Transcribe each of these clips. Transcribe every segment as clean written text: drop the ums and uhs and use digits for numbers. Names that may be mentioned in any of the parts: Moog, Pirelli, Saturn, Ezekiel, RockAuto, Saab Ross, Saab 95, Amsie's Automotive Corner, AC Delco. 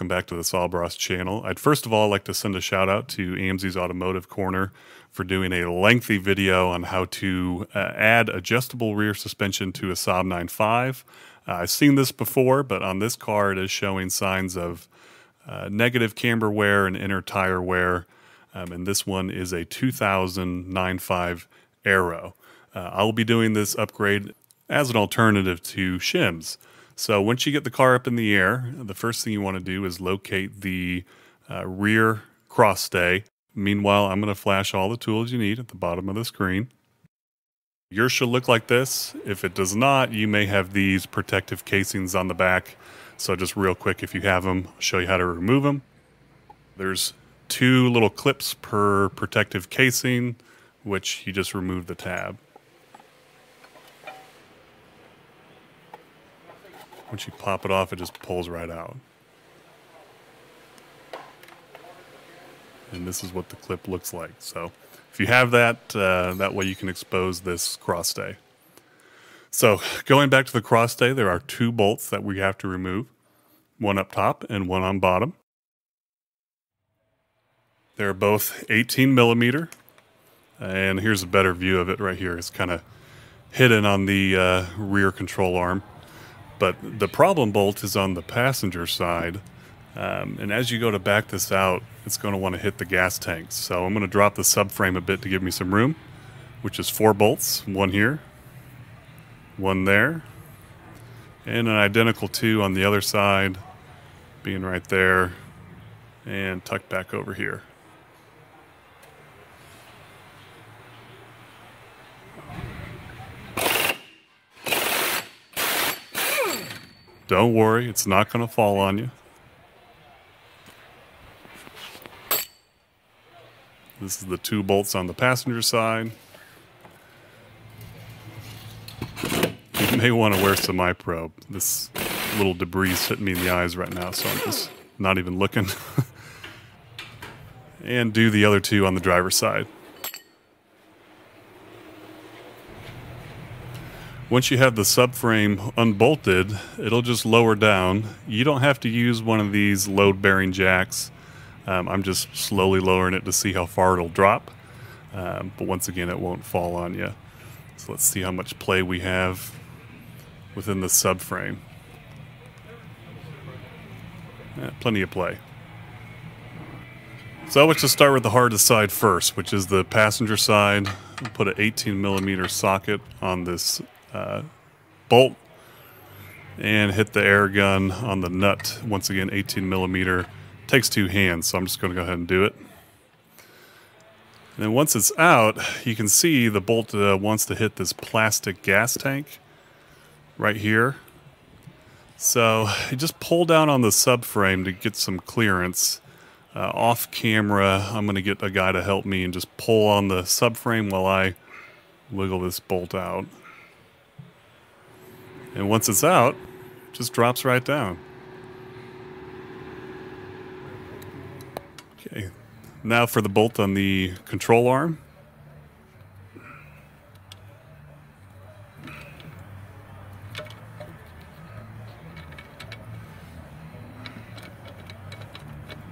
welcome back to the Saab Ross channel. I'd first of all like to send a shout out to Amsie's Automotive Corner for doing a lengthy video on how to add adjustable rear suspension to a Saab 95. I've seen this before, but on this car it is showing signs of negative camber wear and inner tire wear, and this one is a 2000 95 Aero. I'll be doing this upgrade as an alternative to shims. So once you get the car up in the air, the first thing you want to do is locate the rear cross stay. Meanwhile, I'm going to flash all the tools you need at the bottom of the screen. Yours should look like this. If it does not, you may have these protective casings on the back. So just real quick, if you have them, I'll show you how to remove them. There's two little clips per protective casing, which you just remove the tab. Once you pop it off, it just pulls right out. And this is what the clip looks like. So if you have that, that way you can expose this crossstay. So going back to the crossstay, there are two bolts that we have to remove. One up top and one on bottom. They're both 18 millimeter. And here's a better view of it right here. It's kind of hidden on the rear control arm. But the problem bolt is on the passenger side. And as you go to back this out, it's going to want to hit the gas tanks. So I'm going to drop the subframe a bit to give me some room, which is four bolts. One here, one there, and an identical two on the other side, being right there and tucked back over here. Don't worry, it's not going to fall on you. This is the two bolts on the passenger side. You may want to wear some eye probe. This little debris is hitting me in the eyes right now, so I'm just not even looking. And do the other two on the driver's side. Once you have the subframe unbolted, it'll just lower down. You don't have to use one of these load-bearing jacks. I'm just slowly lowering it to see how far it'll drop. But once again, it won't fall on you. So let's see how much play we have within the subframe. Plenty of play. So let's just start with the hardest side first, which is the passenger side. We'll put an 18 millimeter socket on this bolt and hit the air gun on the nut. Once again, 18 millimeter, takes two hands, so I'm just going to go ahead and do it. And then once it's out, you can see the bolt wants to hit this plastic gas tank right here. So you just pull down on the subframe to get some clearance. Off camera, I'm going to get a guy to help me and just pull on the subframe while I wiggle this bolt out. And once it's out, it just drops right down. Okay, now for the bolt on the control arm.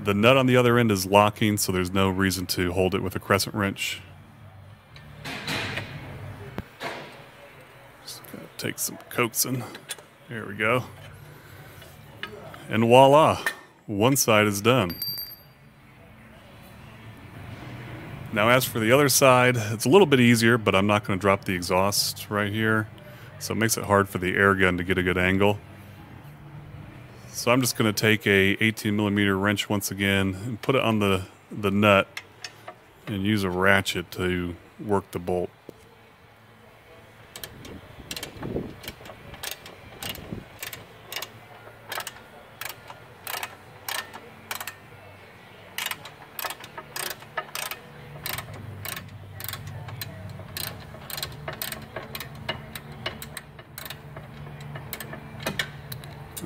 The nut on the other end is locking, so there's no reason to hold it with a crescent wrench. Take some coaxing. There we go. And voila, one side is done. Now as for the other side, it's a little bit easier, but I'm not going to drop the exhaust right here. So it makes it hard for the air gun to get a good angle. So I'm just going to take a 18 millimeter wrench once again and put it on the nut and use a ratchet to work the bolt.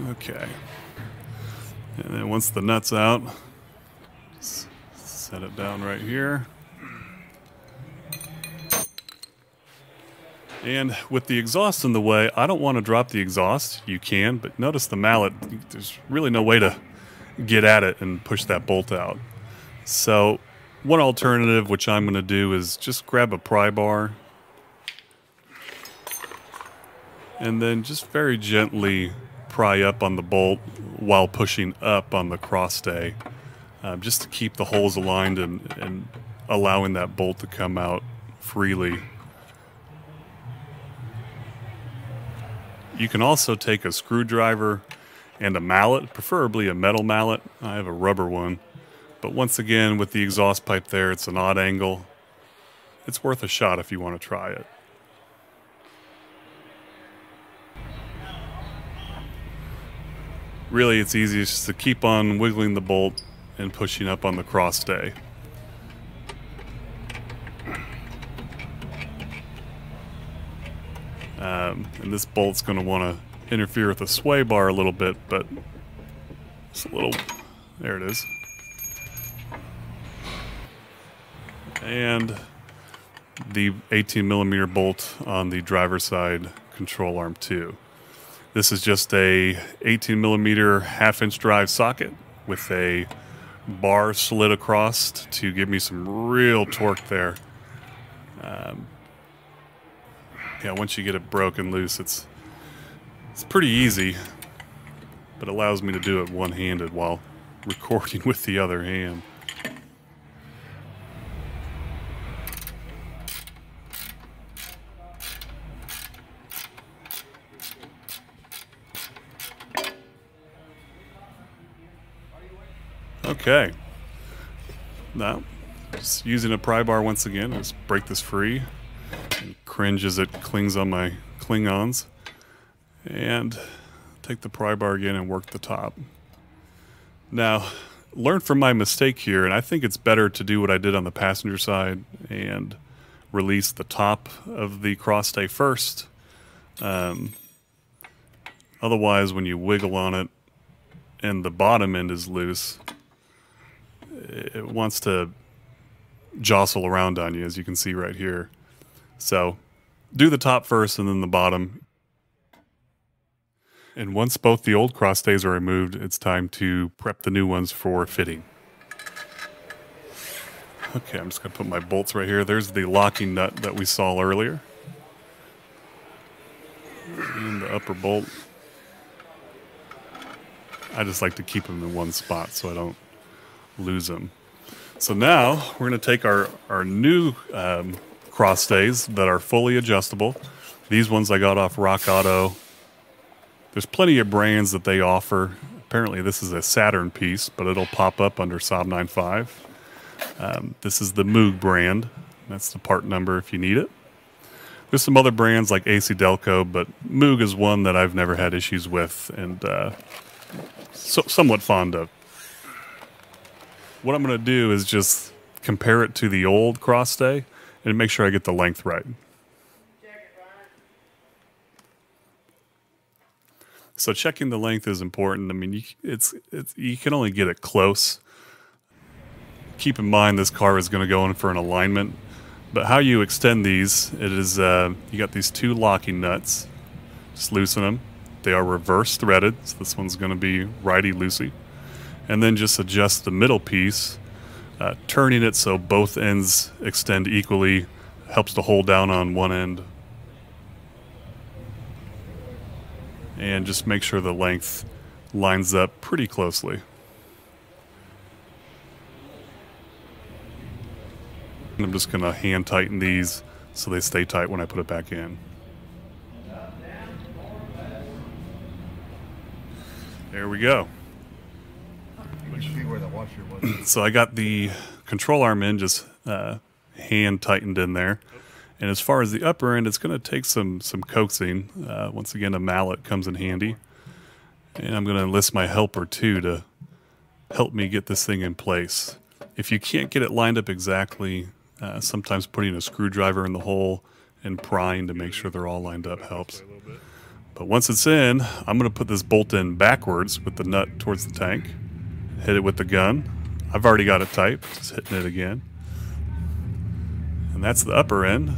Okay, and then once the nut's out, just set it down right here. And with the exhaust in the way, I don't want to drop the exhaust. You can, but notice the mallet, there's really no way to get at it and push that bolt out. So one alternative, which I'm going to do, is just grab a pry bar and then just very gently pry up on the bolt while pushing up on the crossstay, just to keep the holes aligned and allowing that bolt to come out freely. You can also take a screwdriver and a mallet, preferably a metal mallet. I have a rubber one. But once again, with the exhaust pipe there, it's an odd angle. It's worth a shot if you want to try it. Really, it's easiest just to keep on wiggling the bolt and pushing up on the crossstay. And this bolt's going to want to interfere with the sway bar a little bit, but it's a little, there it is. And the 18 millimeter bolt on the driver's side control arm 2. This is just a 18 millimeter 1/2 inch drive socket with a bar slid across to give me some real torque there. Yeah, once you get it broken loose, it's pretty easy, but allows me to do it one-handed while recording with the other hand. Okay. Now, just using a pry bar once again, just break this free. Cringe as it clings on my Klingons, and take the pry bar again and work the top. Now, learn from my mistake here, and I think it's better to do what I did on the passenger side and release the top of the crossstay first. Otherwise, when you wiggle on it and the bottom end is loose, it wants to jostle around on you, as you can see right here. So do the top first and then the bottom. And once both the old crossstays are removed, it's time to prep the new ones for fitting. Okay, I'm just going to put my bolts right here. There's the locking nut that we saw earlier. And the upper bolt. I just like to keep them in one spot so I don't lose them. So now we're going to take our new crossstays that are fully adjustable. These ones I got off RockAuto. There's plenty of brands that they offer. Apparently this is a Saturn piece, but it'll pop up under Saab 95. This is the Moog brand. That's the part number if you need it. There's some other brands like AC Delco, but Moog is one that I've never had issues with and somewhat fond of. What I'm going to do is just compare it to the old crossstay and make sure I get the length right. So checking the length is important. I mean, you can only get it close. Keep in mind this car is going to go in for an alignment, but how you extend these, it is you got these two locking nuts. Just loosen them. They are reverse threaded, so this one's going to be righty loosey, and then just adjust the middle piece. Turning it so both ends extend equally helps to hold down on one end. And just make sure the length lines up pretty closely. And I'm just going to hand tighten these so they stay tight when I put it back in. There we go. So I got the control arm end just hand tightened in there, and as far as the upper end, it's going to take some coaxing. Once again, a mallet comes in handy, and I'm going to enlist my helper too to help me get this thing in place. If you can't get it lined up exactly, sometimes putting a screwdriver in the hole and prying to make sure they're all lined up helps. But once it's in, I'm going to put this bolt in backwards with the nut towards the tank. Hit it with the gun. I've already got it tight, just hitting it again. And that's the upper end.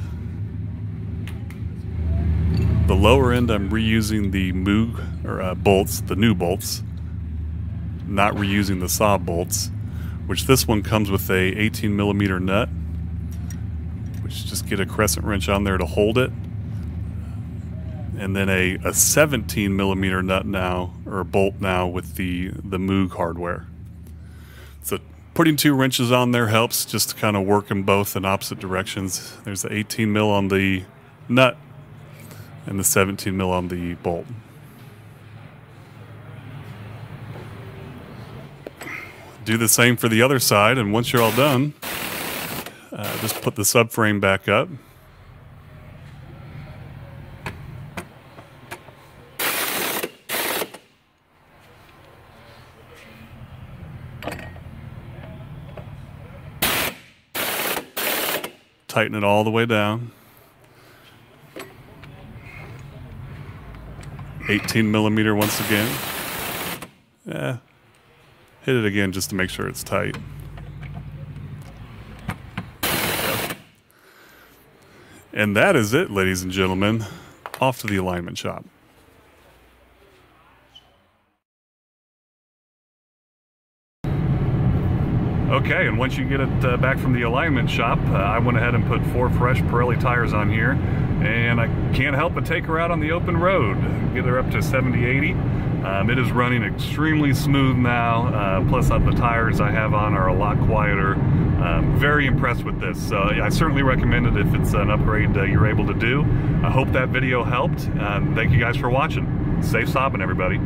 The lower end, I'm reusing the Moog bolts, the new bolts. not reusing the Saab bolts, which this one comes with a 18mm nut, which just get a crescent wrench on there to hold it, and then a 17mm nut now, or bolt now, with the Moog hardware. So putting two wrenches on there helps just to kind of work them both in opposite directions. There's the 18mm on the nut and the 17mm on the bolt. Do the same for the other side, and once you're all done, just put the subframe back up. Tighten it all the way down. 18mm once again. Yeah. Hit it again just to make sure it's tight. And that is it, ladies and gentlemen. Off to the alignment shop. Okay, and once you get it back from the alignment shop, I went ahead and put 4 fresh Pirelli tires on here, and I can't help but take her out on the open road, get her up to 70-80. It is running extremely smooth now, plus the tires I have on are a lot quieter. Very impressed with this, so I certainly recommend it if it's an upgrade you're able to do. I hope that video helped. Thank you guys for watching. Safe sobbing, everybody.